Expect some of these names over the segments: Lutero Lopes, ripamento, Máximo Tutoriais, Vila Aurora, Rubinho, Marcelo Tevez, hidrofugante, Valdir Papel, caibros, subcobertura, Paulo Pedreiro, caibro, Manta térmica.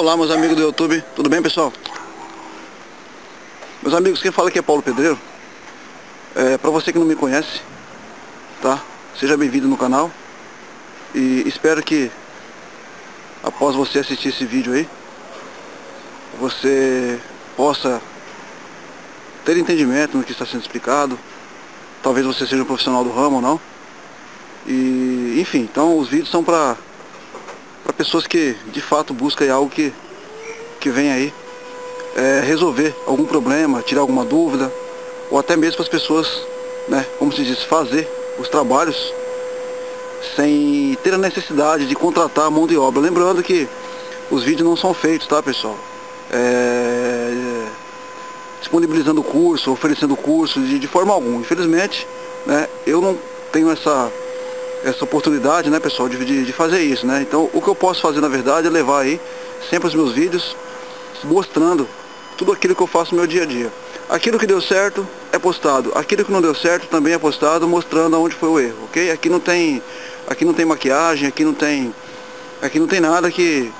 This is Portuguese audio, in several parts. Olá meus amigos do YouTube, tudo bem pessoal? Meus amigos, quem fala aqui é Paulo Pedreiro. Pra você que não me conhece, tá? Seja bem-vindo no canal. E espero que após você assistir esse vídeo aí, você possa ter entendimento no que está sendo explicado. Talvez você seja um profissional do ramo ou não. E enfim, então os vídeos são para pessoas que de fato buscam algo que vem aí resolver algum problema, tirar alguma dúvida, ou até mesmo para as pessoas, né, como se diz, fazer os trabalhos sem ter a necessidade de contratar a mão de obra. Lembrando que os vídeos não são feitos, tá pessoal, disponibilizando curso, oferecendo curso de forma alguma. Infelizmente, né, eu não tenho essa oportunidade, né pessoal, de fazer isso, né? Então o que eu posso fazer na verdade é levar aí sempre os meus vídeos mostrando tudo aquilo que eu faço no meu dia a dia. Aquilo que deu certo é postado, aquilo que não deu certo também é postado, mostrando aonde foi o erro, ok? Aqui não tem maquiagem, aqui não tem nada que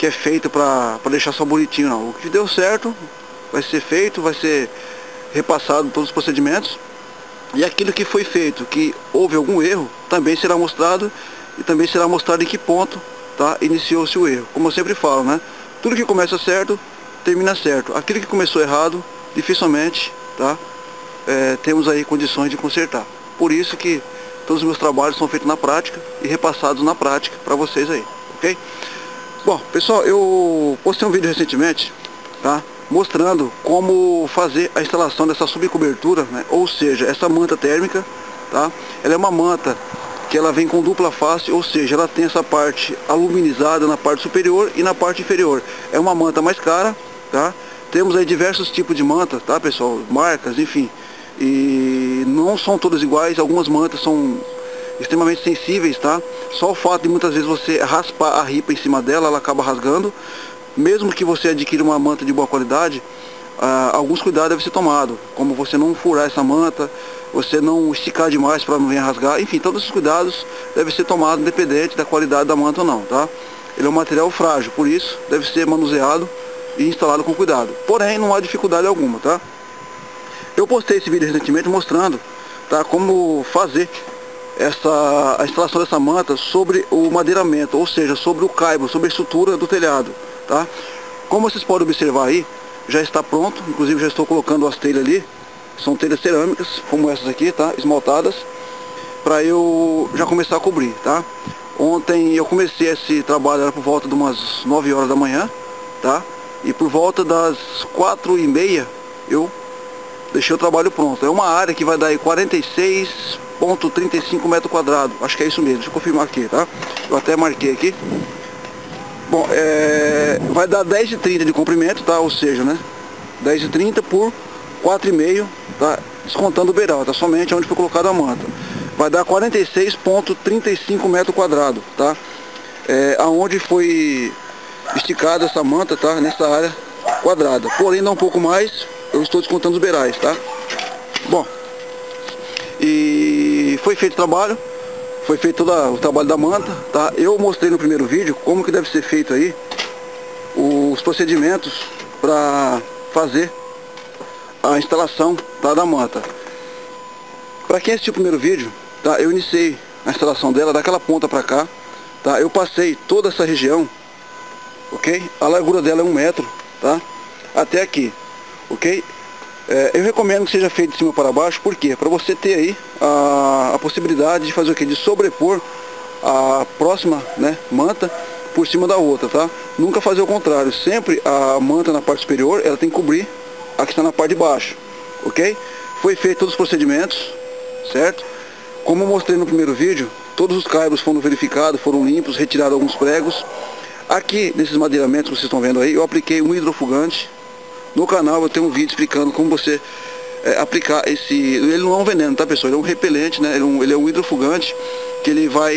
é feito para deixar só bonitinho, não. O que deu certo vai ser feito, vai ser repassado todos os procedimentos. E aquilo que foi feito, que houve algum erro, também será mostrado, e também será mostrado em que ponto, tá, iniciou-se o erro. Como eu sempre falo, né? Tudo que começa certo, termina certo. Aquilo que começou errado, dificilmente, tá, temos aí condições de consertar. Por isso que todos os meus trabalhos são feitos na prática e repassados na prática para vocês aí, ok? Bom, pessoal, eu postei um vídeo recentemente, tá, mostrando como fazer a instalação dessa subcobertura, né? Ou seja, essa manta térmica, tá? Ela é uma manta que ela vem com dupla face, ou seja, ela tem essa parte aluminizada na parte superior e na parte inferior. É uma manta mais cara, tá? Temos aí diversos tipos de manta, tá pessoal? Marcas, enfim. E não são todas iguais, algumas mantas são extremamente sensíveis, tá? Só o fato de muitas vezes você raspar a ripa em cima dela, ela acaba rasgando. Mesmo que você adquira uma manta de boa qualidade, alguns cuidados devem ser tomados, como você não furar essa manta, você não esticar demais para não vir rasgar, enfim, todos esses cuidados devem ser tomados independente da qualidade da manta ou não, tá? Ele é um material frágil, por isso deve ser manuseado e instalado com cuidado. Porém, não há dificuldade alguma, tá? Eu postei esse vídeo recentemente mostrando, tá, como fazer a instalação dessa manta sobre o madeiramento, ou seja, sobre o caibro, sobre a estrutura do telhado. Tá? Como vocês podem observar aí, já está pronto, inclusive já estou colocando as telhas ali. São telhas cerâmicas, como essas aqui, tá? Esmaltadas, para eu já começar a cobrir, tá? Ontem eu comecei esse trabalho, era por volta de umas 9 horas da manhã, tá? E por volta das 4h30 eu deixei o trabalho pronto. É uma área que vai dar aí 46,35 metros quadrados, acho que é isso mesmo, deixa eu confirmar aqui, tá? Eu até marquei aqui. Bom, vai dar 10,30 de comprimento, tá? Ou seja, né? 10,30 por 4,5, tá? Descontando o beiral, tá? Somente onde foi colocada a manta. Vai dar 46,35 metros quadrados, tá? Aonde foi esticada essa manta, tá? Nessa área quadrada. Porém, dá um pouco mais, eu estou descontando os beirais, tá? Bom, e foi feito o trabalho. Foi feito todo o trabalho da manta, tá? Eu mostrei no primeiro vídeo como que deve ser feito aí os procedimentos para fazer a instalação, tá, da manta. Para quem assistiu o primeiro vídeo, tá? Eu iniciei a instalação dela daquela ponta para cá, tá? Eu passei toda essa região, ok? A largura dela é 1 metro, tá? Até aqui, ok? Eu recomendo que seja feito de cima para baixo, porque para você ter aí a possibilidade de fazer o que? De sobrepor a próxima, né, manta por cima da outra, tá? Nunca fazer o contrário, sempre a manta na parte superior, ela tem que cobrir a que está na parte de baixo, ok? Foi feito todos os procedimentos, certo? Como eu mostrei no primeiro vídeo, todos os caibros foram verificados, foram limpos, retirados alguns pregos. Aqui, nesses madeiramentos que vocês estão vendo aí, eu apliquei um hidrofugante. No canal eu tenho um vídeo explicando como você aplicar esse... Ele não é um veneno, tá pessoal? Ele é um repelente, né? Ele é um hidrofugante, que ele vai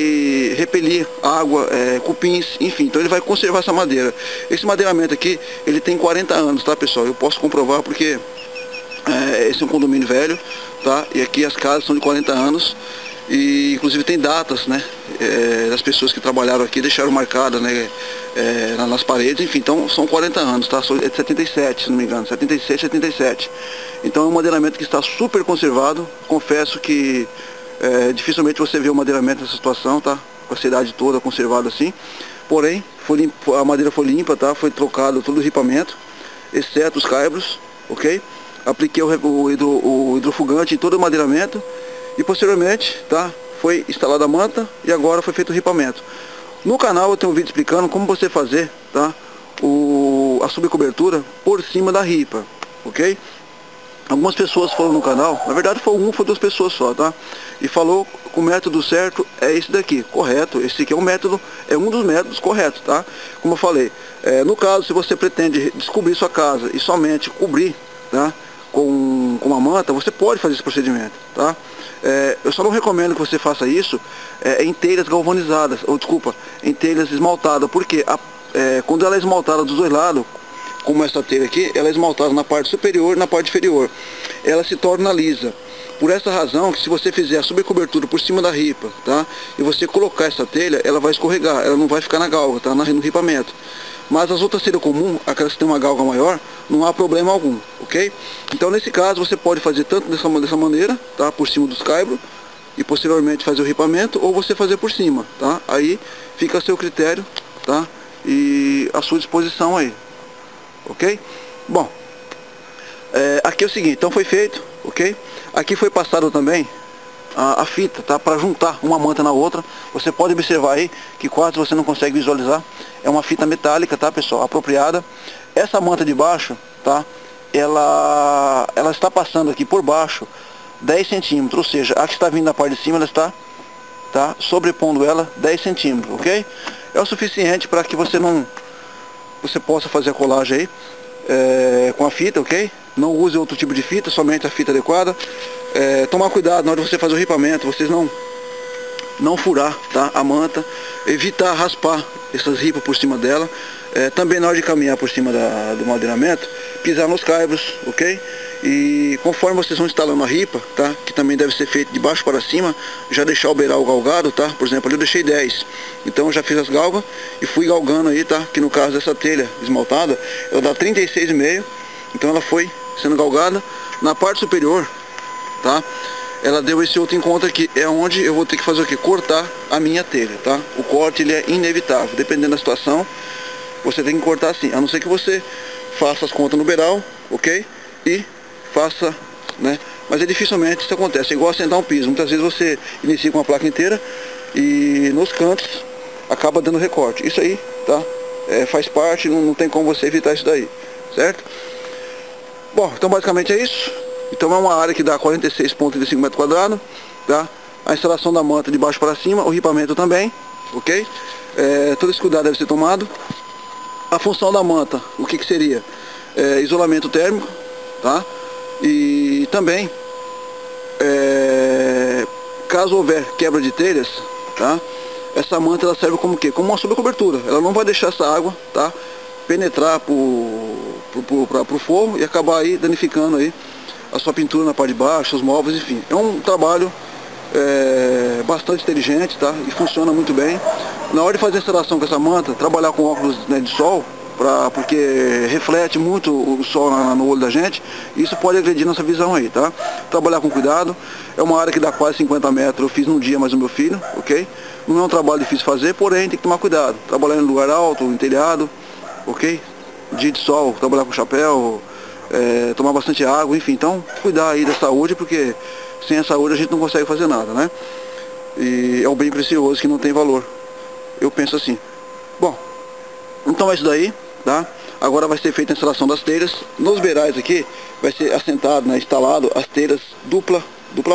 repelir água, cupins, enfim. Então ele vai conservar essa madeira. Esse madeiramento aqui, ele tem 40 anos, tá pessoal? Eu posso comprovar porque esse é um condomínio velho, tá? E aqui as casas são de 40 anos. e inclusive tem datas, né, das pessoas que trabalharam aqui, deixaram marcada, né, nas paredes, enfim, então são 40 anos, tá? É de 77, se não me engano, 76, 77. Então é um madeiramento que está super conservado, confesso que dificilmente você vê um madeiramento nessa situação, tá? Com a cidade toda conservada assim, porém foi limpo, a madeira foi limpa, tá? Foi trocado todo o ripamento, exceto os caibros, ok? Apliquei o hidrofugante em todo o madeiramento e posteriormente, tá, foi instalada a manta e agora foi feito o ripamento. No canal eu tenho um vídeo explicando como você fazer, tá, a subcobertura por cima da ripa, ok? Algumas pessoas foram no canal, na verdade foi duas pessoas só, tá? E falou que o método certo é esse daqui, correto, esse aqui é um método, é um dos métodos corretos, tá? Como eu falei, no caso, se você pretende descobrir sua casa e somente cobrir, tá, com uma manta, você pode fazer esse procedimento, tá? Eu só não recomendo que você faça isso em telhas galvanizadas, ou desculpa, em telhas esmaltadas, porque quando ela é esmaltada dos dois lados, como essa telha aqui, ela é esmaltada na parte superior e na parte inferior, ela se torna lisa. Por essa razão, que se você fizer a sobrecobertura por cima da ripa, tá, e você colocar essa telha, ela vai escorregar, ela não vai ficar na galga, tá, no ripamento. Mas as outras telhas comuns, aquelas que tem uma galga maior, não há problema algum, ok? Então nesse caso você pode fazer tanto dessa maneira, tá, por cima dos caibros, e posteriormente fazer o ripamento, ou você fazer por cima, tá? Aí fica a seu critério, tá, e à sua disposição aí. Ok? Bom, aqui é o seguinte, então foi feito, ok? Aqui foi passado também a fita, tá? Para juntar uma manta na outra. Você pode observar aí, que quase você não consegue visualizar. É uma fita metálica, tá, pessoal? Apropriada. Essa manta de baixo, tá? Ela está passando aqui por baixo 10 centímetros, ou seja, a que está vindo da parte de cima, ela está, tá, sobrepondo ela 10 centímetros, ok? É o suficiente para que você possa fazer a colagem aí com a fita, ok? Não use outro tipo de fita, somente a fita adequada. Tomar cuidado na hora de você fazer o ripamento, vocês não furar, tá, a manta, evitar raspar essas ripas por cima dela. Também na hora de caminhar por cima do madeiramento, pisar nos caibros, ok? E conforme vocês vão instalando a ripa, tá, que também deve ser feito de baixo para cima, já deixar o beiral galgado, tá? Por exemplo, ali eu deixei 10, então eu já fiz as galgas e fui galgando aí, tá? Que no caso dessa telha esmaltada, ela dá 36,5, então ela foi sendo galgada. Na parte superior, tá, ela deu esse outro encontro aqui, é onde eu vou ter que fazer o que? Cortar a minha telha, tá? O corte, ele é inevitável, dependendo da situação, você tem que cortar assim, a não ser que você faça as contas no beiral, ok? E faça, né? Mas é dificilmente isso acontece, é igual assentar um piso, muitas vezes você inicia com a placa inteira e nos cantos acaba dando recorte, isso aí, tá? Faz parte, não tem como você evitar isso daí, certo? Bom, então basicamente é isso. Então é uma área que dá 46,35 metros quadrados, tá? A instalação da manta de baixo para cima, o ripamento também, ok? Todo esse cuidado deve ser tomado. A função da manta, o que seria? Isolamento térmico, tá? E também, caso houver quebra de telhas, tá? Essa manta, ela serve como o quê? Como uma sobrecobertura. Ela não vai deixar essa água, tá, penetrar pro forro e acabar aí danificando aí a sua pintura na parte de baixo, os móveis, enfim. É um trabalho bastante inteligente, tá? E funciona muito bem. Na hora de fazer a instalação com essa manta, trabalhar com óculos, né, de sol, porque reflete muito o sol no olho da gente, e isso pode agredir nossa visão aí, tá? Trabalhar com cuidado. É uma área que dá quase 50 metros, eu fiz num dia mais o meu filho, ok? Não é um trabalho difícil fazer, porém tem que tomar cuidado. Trabalhar em lugar alto, em telhado, ok? Dia de sol, trabalhar com chapéu, tomar bastante água, enfim, então cuidar aí da saúde, porque sem a saúde a gente não consegue fazer nada, né? E é um bem precioso que não tem valor, eu penso assim. Bom, então é isso daí, tá? Agora vai ser feita a instalação das telhas. Nos beirais aqui vai ser assentado, né, instalado as telhas dupla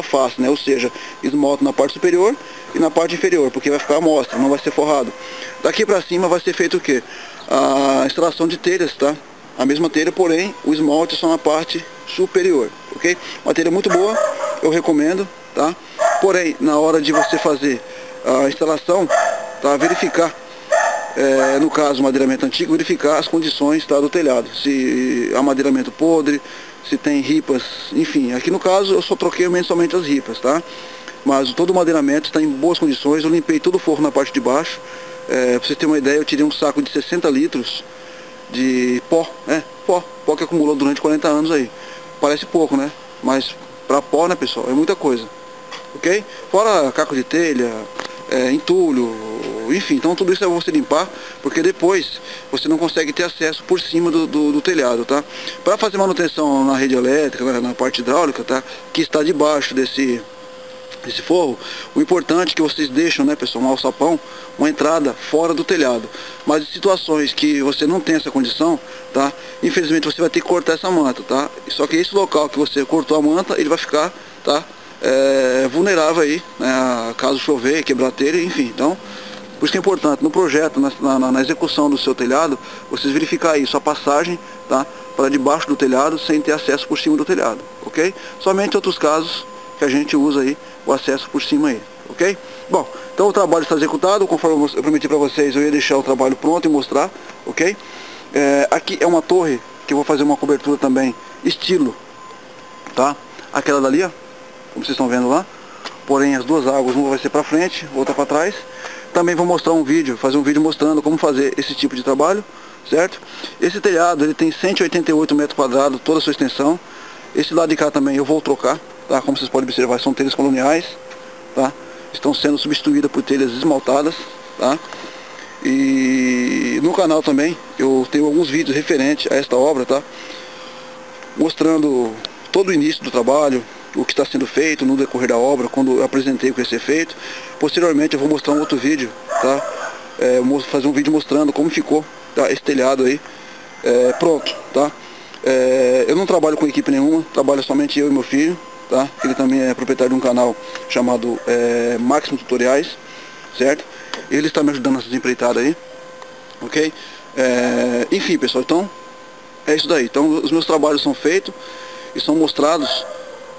face, né? Ou seja, esmalto na parte superior e na parte inferior, porque vai ficar à mostra, não vai ser forrado. Daqui pra cima vai ser feito o quê? A instalação de telhas, tá? A mesma telha, porém o esmalte só na parte superior, ok? Uma telha muito boa, eu recomendo, tá? Porém, na hora de você fazer a instalação, tá, verificar, no caso madeiramento antigo, verificar as condições, tá, do telhado, se há madeiramento podre, se tem ripas, enfim. Aqui no caso eu só troquei somente as ripas, tá? mas todo o madeiramento está em boas condições. Eu limpei todo o forro na parte de baixo. Para vocês terem uma ideia, eu tirei um saco de 60 litros de pó, né? Pó que acumulou durante 40 anos aí. Parece pouco, né? Mas para pó, né, pessoal, é muita coisa. Ok? Fora caco de telha, entulho, enfim. Então tudo isso é você limpar, porque depois você não consegue ter acesso por cima do telhado, tá? Para fazer manutenção na rede elétrica, na parte hidráulica, tá? Que está debaixo desse forro, o importante é que vocês deixam, né, pessoal, um alçapão, uma entrada fora do telhado. Mas em situações que você não tem essa condição, tá, infelizmente você vai ter que cortar essa manta, tá? Só que esse local que você cortou a manta, ele vai ficar, tá, vulnerável aí, né, caso chover, quebrar a telha, enfim. Então, por isso que é importante no projeto, na execução do seu telhado, vocês verificar isso, a passagem, tá, para debaixo do telhado, sem ter acesso por cima do telhado, ok? Somente em outros casos que a gente usa aí o acesso por cima aí, ok? Bom, então o trabalho está executado. Conforme eu prometi para vocês, eu ia deixar o trabalho pronto e mostrar, ok? Aqui é uma torre que eu vou fazer uma cobertura também, estilo, tá? Aquela dali, ó, como vocês estão vendo lá. Porém, as duas águas, uma vai ser para frente, outra para trás. Também vou mostrar um vídeo, fazer um vídeo mostrando como fazer esse tipo de trabalho, certo? Esse telhado, ele tem 188 metros quadrados, toda a sua extensão. Esse lado de cá também eu vou trocar, tá? Como vocês podem observar, são telhas coloniais, tá? Estão sendo substituídas por telhas esmaltadas, tá? E no canal também eu tenho alguns vídeos referentes a esta obra, tá? Mostrando todo o início do trabalho, o que está sendo feito no decorrer da obra, quando eu apresentei o que ia ser feito. Posteriormente eu vou mostrar um outro vídeo, tá? Fazer um vídeo mostrando como ficou, tá, esse telhado aí pronto, tá? Eu não trabalho com equipe nenhuma, trabalho somente eu e meu filho, tá? Ele também é proprietário de um canal chamado Máximo Tutoriais, certo? Ele está me ajudando nessas empreitadas aí, ok? Enfim, pessoal, então é isso daí. Então os meus trabalhos são feitos e são mostrados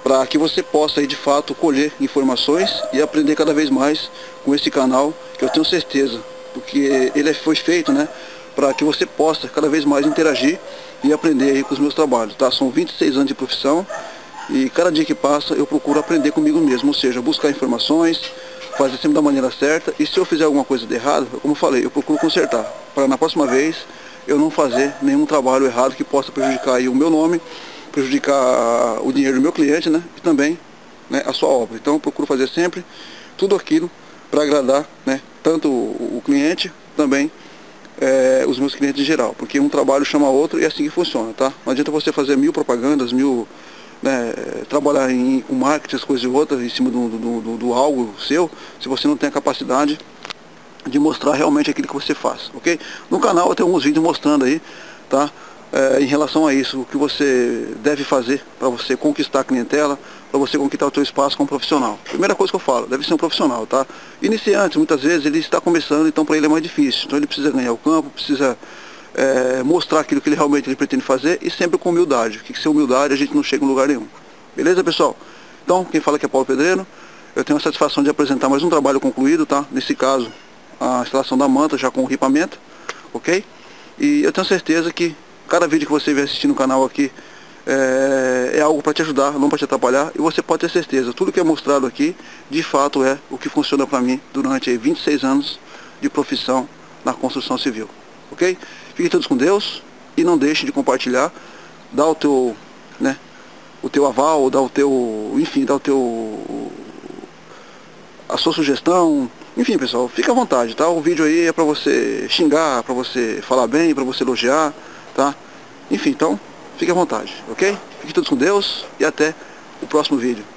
para que você possa aí de fato colher informações e aprender cada vez mais com esse canal, que eu tenho certeza, porque ele foi feito, né, para que você possa cada vez mais interagir e aprender aí com os meus trabalhos, tá? São 26 anos de profissão e cada dia que passa eu procuro aprender comigo mesmo, ou seja, buscar informações, fazer sempre da maneira certa, e se eu fizer alguma coisa de errado, como eu falei, eu procuro consertar, para na próxima vez eu não fazer nenhum trabalho errado que possa prejudicar aí o meu nome, prejudicar o dinheiro do meu cliente, né, e também, né, a sua obra. Então eu procuro fazer sempre tudo aquilo para agradar, né, tanto o cliente, também os meus clientes em geral, porque um trabalho chama outro e é assim que funciona, tá? Não adianta você fazer mil propagandas, né, trabalhar com marketing, as coisas e outras, em cima do algo seu, se você não tem a capacidade de mostrar realmente aquilo que você faz, ok? No canal eu tenho alguns vídeos mostrando aí, tá? Em relação a isso, o que você deve fazer para você conquistar a clientela, para você conquistar o seu espaço como profissional. Primeira coisa que eu falo, deve ser um profissional, tá? Iniciante, muitas vezes, ele está começando, então para ele é mais difícil. Então ele precisa ganhar o campo, precisa mostrar aquilo que ele realmente pretende fazer, e sempre com humildade. Porque sem humildade a gente não chega em lugar nenhum. Beleza, pessoal? Então, quem fala aqui é Paulo Pedreiro. Eu tenho a satisfação de apresentar mais um trabalho concluído, tá? Nesse caso, a instalação da manta já com o ripamento, ok? E eu tenho certeza que cada vídeo que você vier assistir no canal aqui é algo para te ajudar, não para te atrapalhar. E você pode ter certeza, tudo que é mostrado aqui, de fato é o que funciona para mim durante 26 anos de profissão na construção civil. Ok? Fiquem todos com Deus e não deixe de compartilhar. Dá o teu, né, o teu aval, dá o teu, enfim, dá o teu, a sua sugestão. Enfim, pessoal, fica à vontade, tá? O vídeo aí é para você xingar, para você falar bem, para você elogiar, tá? Enfim, então, fique à vontade, ok? Fiquem todos com Deus e até o próximo vídeo.